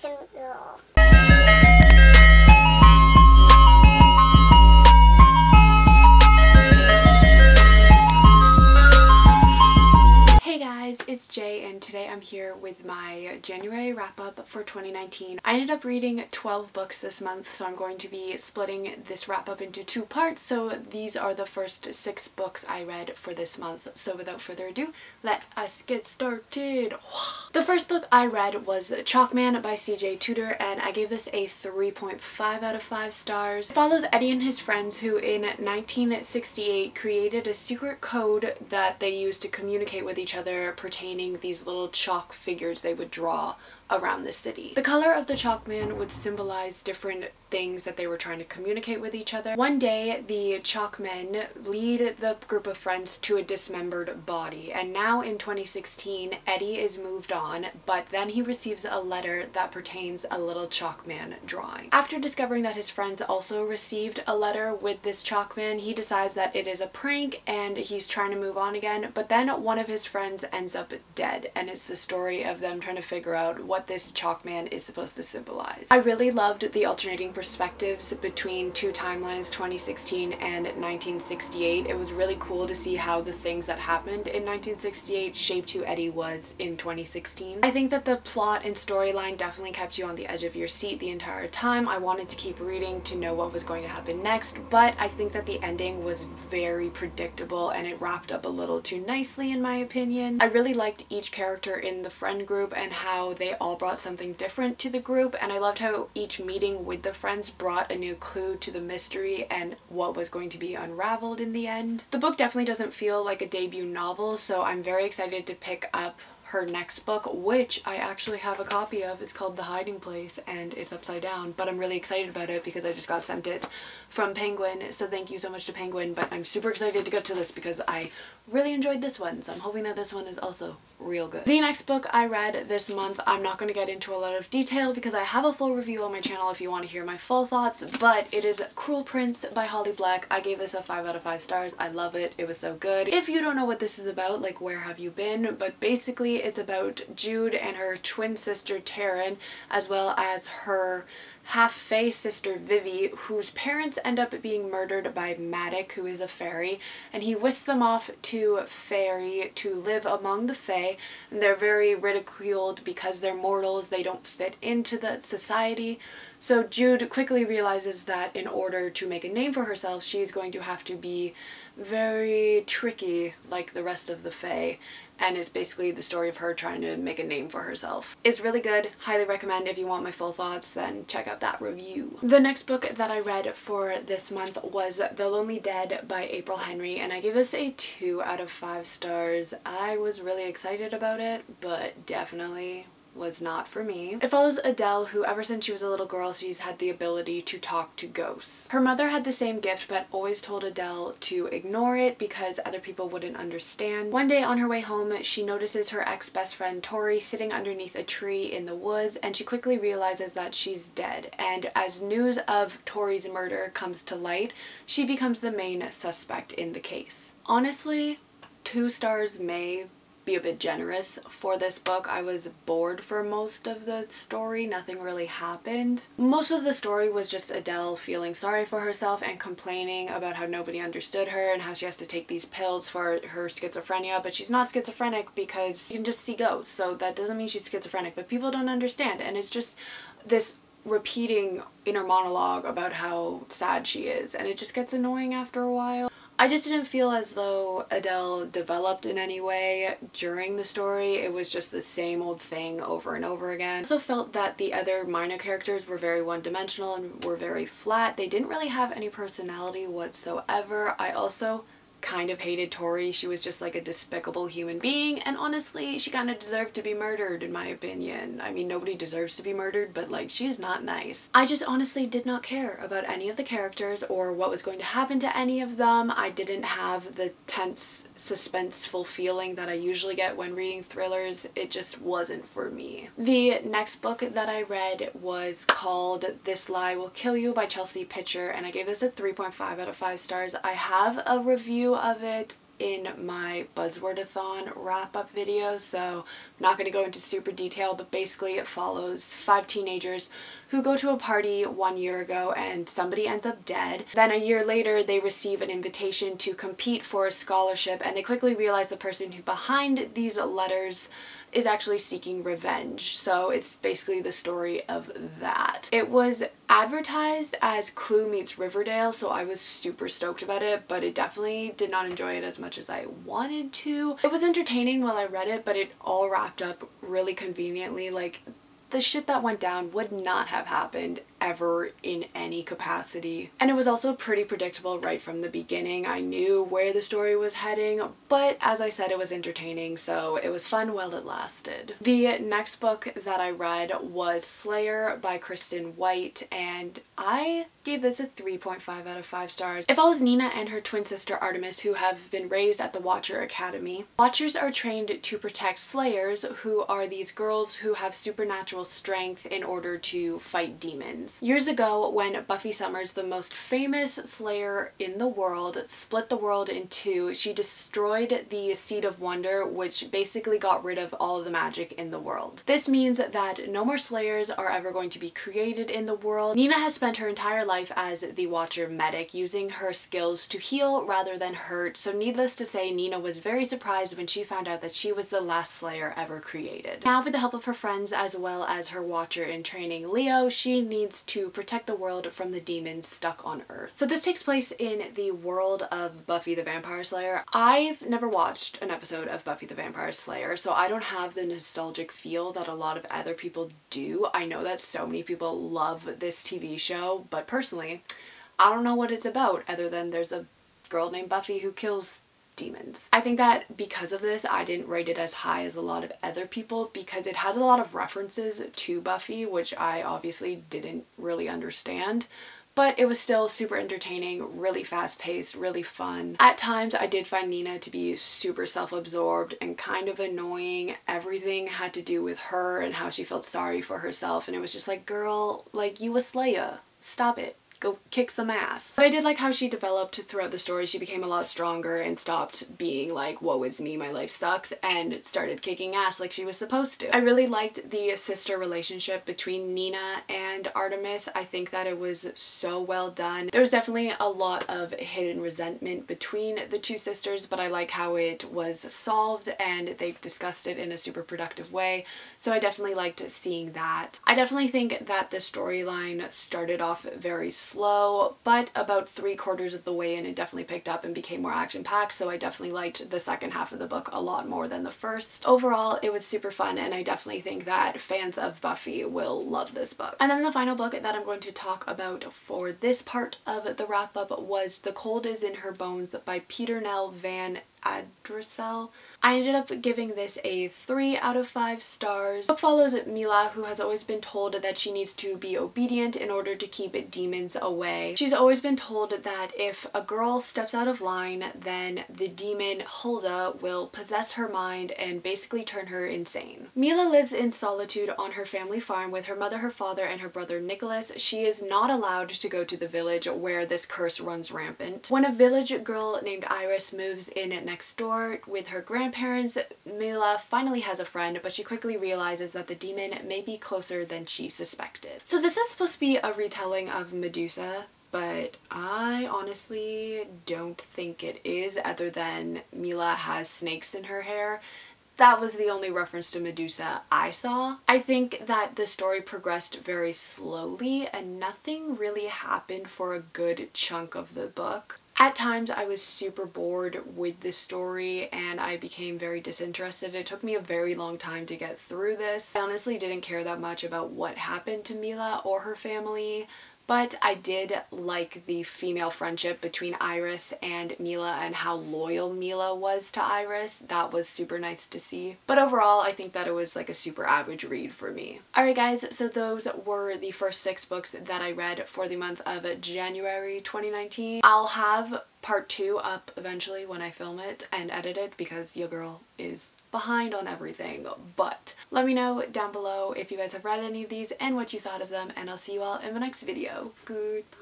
some lore. Hey guys, it's Jay and today I'm here with my January wrap-up for 2019. I ended up reading 12 books this month, so I'm going to be splitting this wrap-up into two parts, so these are the first 6 books I read for this month. So without further ado, let us get started! The first book I read was The Chalk Man by CJ Tudor, and I gave this a 3.5 out of 5 stars. It follows Eddie and his friends who in 1968 created a secret code that they used to communicate with each other pertaining these little chalk figures they would draw around the city. The color of the Chalk Man would symbolize different things that they were trying to communicate with each other. One day, the Chalk Men lead the group of friends to a dismembered body, and now in 2016, Eddie is moved on, but then he receives a letter that pertains a little Chalk Man drawing. After discovering that his friends also received a letter with this Chalk Man, he decides that it is a prank and he's trying to move on again, but then one of his friends ends up dead, and it's the story of them trying to figure out what this Chalk Man is supposed to symbolize. I really loved the alternating perspectives between two timelines, 2016 and 1968. It was really cool to see how the things that happened in 1968 shaped who Eddie was in 2016. I think that the plot and storyline definitely kept you on the edge of your seat the entire time. I wanted to keep reading to know what was going to happen next, but I think that the ending was very predictable and it wrapped up a little too nicely in my opinion. I really liked each character in the friend group and how they all brought something different to the group, and I loved how each meeting with the friends brought a new clue to the mystery and what was going to be unraveled in the end. The book definitely doesn't feel like a debut novel, so I'm very excited to pick up her next book, which I actually have a copy of. It's called The Hiding Place and it's upside down, but I'm really excited about it because I just got sent it from Penguin, so thank you so much to Penguin, but I'm super excited to get to this because I really enjoyed this one, so I'm hoping that this one is also real good. The next book I read this month, I'm not going to get into a lot of detail because I have a full review on my channel if you want to hear my full thoughts, but it is Cruel Prince by Holly Black. I gave this a 5 out of 5 stars. I love it. It was so good. If you don't know what this is about, like, where have you been? But basically it's about Jude and her twin sister Taryn, as well as her half-fae sister Vivi, whose parents end up being murdered by Matic, who is a fairy, and he whisks them off to Faerie to live among the fae, and they're very ridiculed because they're mortals, they don't fit into the society. So Jude quickly realizes that in order to make a name for herself, she's going to have to be very tricky like the rest of the fae, and it's basically the story of her trying to make a name for herself. It's really good, highly recommend. If you want my full thoughts, then check out that review. The next book that I read for this month was The Lonely Dead by April Henry, and I gave this a 2 out of 5 stars. I was really excited about it, but definitely was not for me. It follows Adele, who ever since she was a little girl, she's had the ability to talk to ghosts. Her mother had the same gift but always told Adele to ignore it because other people wouldn't understand. One day on her way home, she notices her ex-best friend Tori sitting underneath a tree in the woods, and she quickly realizes that she's dead, and as news of Tori's murder comes to light, she becomes the main suspect in the case. Honestly, 2 stars may be a bit generous for this book. I was bored for most of the story. Nothing really happened. Most of the story was just Adele feeling sorry for herself and complaining about how nobody understood her and how she has to take these pills for her schizophrenia, but she's not schizophrenic because you can just see ghosts, so that doesn't mean she's schizophrenic, but people don't understand, and it's just this repeating inner monologue about how sad she is, and it just gets annoying after a while. I just didn't feel as though Adele developed in any way during the story. It was just the same old thing over and over again. I also felt that the other minor characters were very one-dimensional and were very flat. They didn't really have any personality whatsoever. I also kind of hated Tori. She was just like a despicable human being, and honestly she kind of deserved to be murdered in my opinion. I mean, nobody deserves to be murdered, but like, she's not nice. I just honestly did not care about any of the characters or what was going to happen to any of them. I didn't have the tense, suspenseful feeling that I usually get when reading thrillers. It just wasn't for me. The next book that I read was called This Lie Will Kill You by Chelsea Pitcher, and I gave this a 3.5 out of 5 stars. I have a review of it in my Buzzwordathon wrap-up video, so I'm not going to go into super detail, but basically it follows 5 teenagers who go to a party one year ago and somebody ends up dead. Then a year later they receive an invitation to compete for a scholarship, and they quickly realize the person who behind these letters is actually seeking revenge. So it's basically the story of that. It was advertised as Clue meets Riverdale, so I was super stoked about it, but it definitely did not enjoy it as much as I wanted to. It was entertaining while I read it, but it all wrapped up really conveniently. Like, the shit that went down would not have happened ever in any capacity. And it was also pretty predictable right from the beginning. I knew where the story was heading, but as I said, it was entertaining, so it was fun while it lasted. The next book that I read was Slayer by Kristen White, and I gave this a 3.5 out of 5 stars. It follows Nina and her twin sister Artemis, who have been raised at the Watcher Academy. Watchers are trained to protect Slayers, who are these girls who have supernatural strength in order to fight demons. Years ago, when Buffy Summers, the most famous Slayer in the world, split the world in two, she destroyed the Seed of Wonder, which basically got rid of all of the magic in the world. This means that no more Slayers are ever going to be created in the world. Nina has spent her entire life as the Watcher medic, using her skills to heal rather than hurt, so needless to say, Nina was very surprised when she found out that she was the last Slayer ever created. Now, with the help of her friends as well as her Watcher in training, Leo, she needs to protect the world from the demons stuck on Earth. So this takes place in the world of Buffy the Vampire Slayer. I've never watched an episode of Buffy the Vampire Slayer, so I don't have the nostalgic feel that a lot of other people do. I know that so many people love this TV show, but personally, I don't know what it's about other than there's a girl named Buffy who kills demons. I think that because of this, I didn't rate it as high as a lot of other people because it has a lot of references to Buffy, which I obviously didn't really understand. But it was still super entertaining, really fast-paced, really fun. At times, I did find Nina to be super self-absorbed and kind of annoying. Everything had to do with her and how she felt sorry for herself, and it was just like, girl, like, you a Slayer. Stop it. Go kick some ass. But I did like how she developed throughout the story. She became a lot stronger and stopped being like, woe is me, my life sucks, and started kicking ass like she was supposed to. I really liked the sister relationship between Nina and Artemis. I think that it was so well done. There was definitely a lot of hidden resentment between the two sisters, but I like how it was solved and they discussed it in a super productive way. So I definitely liked seeing that. I definitely think that the storyline started off very slow, but about 3/4 of the way in, it definitely picked up and became more action-packed, so I definitely liked the second half of the book a lot more than the first. Overall, it was super fun, and I definitely think that fans of Buffy will love this book. And then the final book that I'm going to talk about for this part of the wrap-up was The Cold Is In Her Bones by Peternelle van Adressal. I ended up giving this a 3 out of 5 stars. The book follows Mila, who has always been told that she needs to be obedient in order to keep demons away. She's always been told that if a girl steps out of line, then the demon Hulda will possess her mind and basically turn her insane. Mila lives in solitude on her family farm with her mother, her father, and her brother Nicholas. She is not allowed to go to the village where this curse runs rampant. When a village girl named Iris moves in next door with her grandparents, Mila finally has a friend, but she quickly realizes that the demon may be closer than she suspected. So this is supposed to be a retelling of Medusa, but I honestly don't think it is, other than Mila has snakes in her hair. That was the only reference to Medusa I saw. I think that the story progressed very slowly and nothing really happened for a good chunk of the book. At times, I was super bored with the story and I became very disinterested. It took me a very long time to get through this. I honestly didn't care that much about what happened to Mila or her family, but I did like the female friendship between Iris and Mila and how loyal Mila was to Iris. That was super nice to see. But overall, I think that it was like a super average read for me. Alright guys, so those were the first 6 books that I read for the month of January 2019. I'll have part 2 up eventually when I film it and edit it because your girl is behind on everything, but let me know down below if you guys have read any of these and what you thought of them, and I'll see you all in my next video. Goodbye!